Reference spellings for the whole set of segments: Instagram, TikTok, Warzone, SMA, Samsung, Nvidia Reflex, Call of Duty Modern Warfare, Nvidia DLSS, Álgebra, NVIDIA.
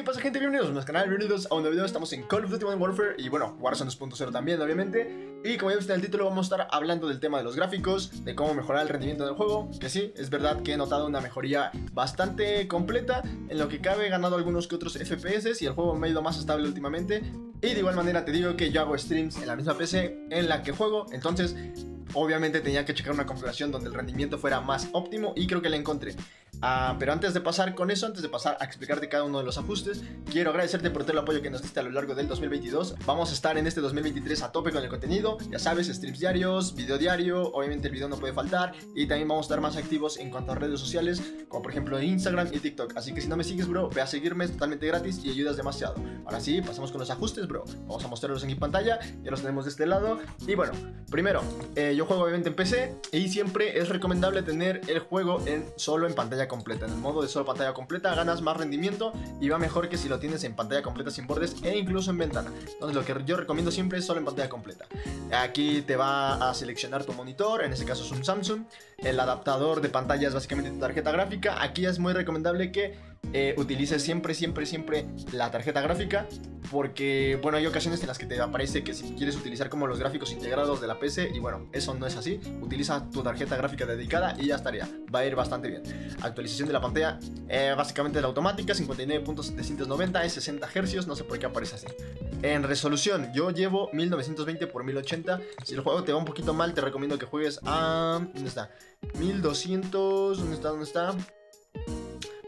¿Qué pasa, gente? Bienvenidos a nuestro canal, bienvenidos a un nuevo video. Estamos en Call of Duty Modern Warfare y bueno, Warzone 2.0 también, obviamente. Y como ya viste en el título, vamos a estar hablando del tema de los gráficos, de cómo mejorar el rendimiento del juego. Que sí, es verdad que he notado una mejoría bastante completa, en lo que cabe he ganado algunos que otros FPS y el juego me ha ido más estable últimamente. Y de igual manera te digo que yo hago streams en la misma PC en la que juego, entonces obviamente tenía que checar una configuración donde el rendimiento fuera más óptimo y creo que la encontré. Pero antes de pasar con eso, antes de pasar a explicarte cada uno de los ajustes, quiero agradecerte por todo el apoyo que nos diste a lo largo del 2022. Vamos a estar en este 2023 a tope con el contenido, ya sabes, streams diarios, video diario, obviamente el video no puede faltar, y también vamos a estar más activos en cuanto a redes sociales, como por ejemplo Instagram y TikTok. Así que si no me sigues, bro, ve a seguirme, es totalmente gratis y ayudas demasiado. Ahora sí, pasamos con los ajustes, bro. Vamos a mostrarlos en mi pantalla, ya los tenemos de este lado. Y bueno, primero, yo juego obviamente en PC y siempre es recomendable tener el juego solo en pantalla completa. En el modo de solo pantalla completa ganas más rendimiento y va mejor que si lo tienes en pantalla completa sin bordes e incluso en ventana. Entonces lo que yo recomiendo siempre es solo en pantalla completa. Aquí te va a seleccionar tu monitor, en este caso es un Samsung. El adaptador de pantalla es básicamente tu tarjeta gráfica. Aquí es muy recomendable que utilices siempre la tarjeta gráfica, porque bueno, hay ocasiones en las que te aparece que si quieres utilizar como los gráficos integrados de la PC, y bueno, eso no es así. Utiliza tu tarjeta gráfica dedicada y ya estaría, va a ir bastante bien. Actualización de la pantalla, básicamente la automática, 59.790 es 60 Hz, no sé por qué aparece así. En resolución, yo llevo 1920x1080, si el juego te va un poquito mal te recomiendo que juegues a... ¿dónde está? 1200, ¿dónde está?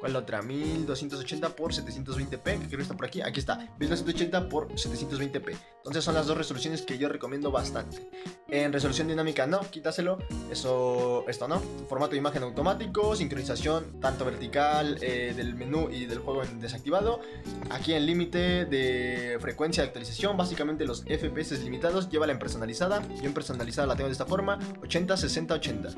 ¿Cuál otra? 1280x720p, que creo que está por aquí. Aquí está, 1280x720p. Entonces son las dos resoluciones que yo recomiendo bastante. En resolución dinámica no, quítaselo. Eso, esto no. Formato de imagen automático, sincronización tanto vertical del menú y del juego en desactivado. Aquí en límite de frecuencia de actualización, básicamente los FPS limitados, llévala en personalizada. Yo en personalizada la tengo de esta forma, 80, 60, 80.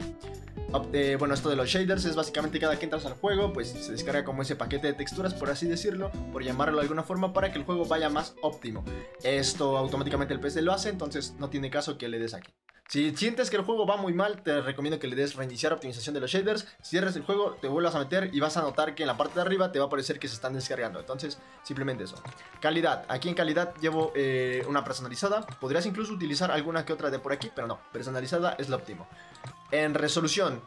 Bueno, esto de los shaders es básicamente cada que entras al juego pues se descarga como ese paquete de texturas, por así decirlo, por llamarlo de alguna forma, para que el juego vaya más óptimo. Esto automáticamente el PC lo hace, entonces no tiene caso que le des aquí. Si sientes que el juego va muy mal, te recomiendo que le des reiniciar optimización de los shaders, cierres el juego, te vuelvas a meter y vas a notar que en la parte de arriba te va a aparecer que se están descargando. Entonces, simplemente eso. Calidad. Aquí en calidad llevo una personalizada. Podrías incluso utilizar alguna que otra de por aquí, pero no. Personalizada es lo óptimo. En resolución,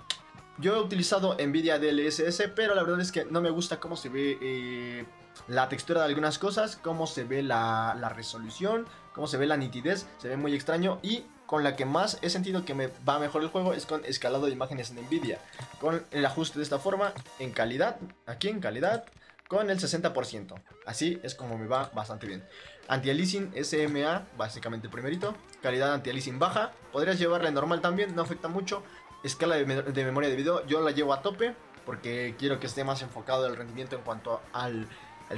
yo he utilizado Nvidia DLSS, pero la verdad es que no me gusta cómo se ve la textura de algunas cosas, cómo se ve la resolución, cómo se ve la nitidez, se ve muy extraño. Y con la que más he sentido que me va mejor el juego es con escalado de imágenes en Nvidia, con el ajuste de esta forma, en calidad, aquí en calidad, con el 60%. Así es como me va bastante bien. Anti-aliasing SMA, básicamente el primerito. Calidad anti-aliasing baja, podrías llevarla en normal también, no afecta mucho. Escala de memoria de video, yo la llevo a tope porque quiero que esté más enfocado el rendimiento en cuanto al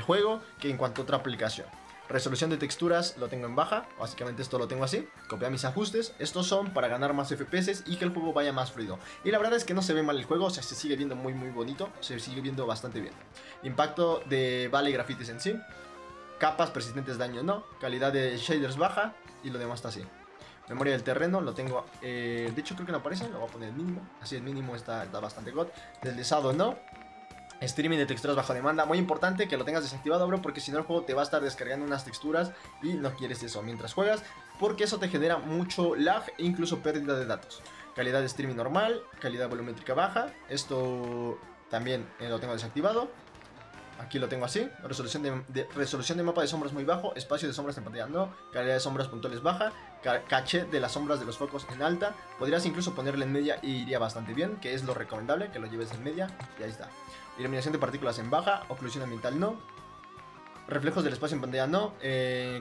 juego que en cuanto a otra aplicación. Resolución de texturas lo tengo en baja, básicamente esto lo tengo así. Copiar mis ajustes, estos son para ganar más FPS y que el juego vaya más fluido. Y la verdad es que no se ve mal el juego, o sea, se sigue viendo muy bonito, se sigue viendo bastante bien. Impacto de Valley Graphics en sí, capas persistentes de daño no, calidad de shaders baja y lo demás está así. Memoria del terreno, lo tengo, de hecho creo que no aparece, lo voy a poner el mínimo, así el mínimo está bastante god. Deslizado no. Streaming de texturas bajo demanda, muy importante que lo tengas desactivado, bro, porque si no el juego te va a estar descargando unas texturas y no quieres eso mientras juegas, porque eso te genera mucho lag e incluso pérdida de datos. Calidad de streaming normal, calidad volumétrica baja, esto también lo tengo desactivado. Aquí lo tengo así, resolución de mapa de sombras muy bajo, espacio de sombras en pantalla no, calidad de sombras puntuales baja, caché de las sombras de los focos en alta, podrías incluso ponerle en media y iría bastante bien, que es lo recomendable, que lo lleves en media y ahí está. Iluminación de partículas en baja, oclusión ambiental no, reflejos del espacio en pantalla no,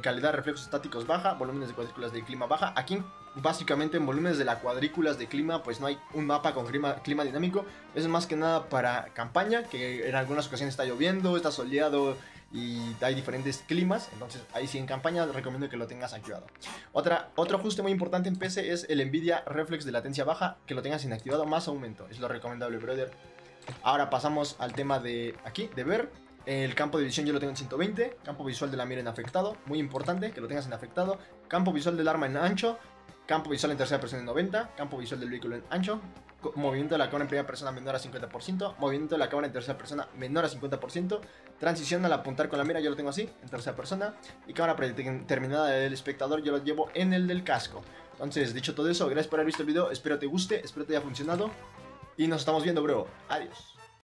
calidad de reflejos estáticos baja, volúmenes de cuadrículas de clima baja. Aquí básicamente en volúmenes de las cuadrículas de clima pues no hay un mapa con clima dinámico, es más que nada para campaña, que en algunas ocasiones está lloviendo, está soleado y hay diferentes climas, entonces ahí sí en campaña recomiendo que lo tengas activado. Otro ajuste muy importante en PC es el Nvidia Reflex de latencia baja, que lo tengas inactivado más aumento, es lo recomendable, brother. Ahora pasamos al tema de aquí, de ver. El campo de visión yo lo tengo en 120, campo visual de la mira en afectado, muy importante que lo tengas en afectado, campo visual del arma en ancho, campo visual en tercera persona en 90%, campo visual del vehículo en ancho, movimiento de la cámara en primera persona menor a 50%, movimiento de la cámara en tercera persona menor a 50%, transición al apuntar con la mira, yo lo tengo así, en tercera persona, y cámara predeterminada del espectador, yo lo llevo en el del casco. Entonces, dicho todo eso, gracias por haber visto el video, espero te guste, espero te haya funcionado, y nos estamos viendo, bro. Adiós.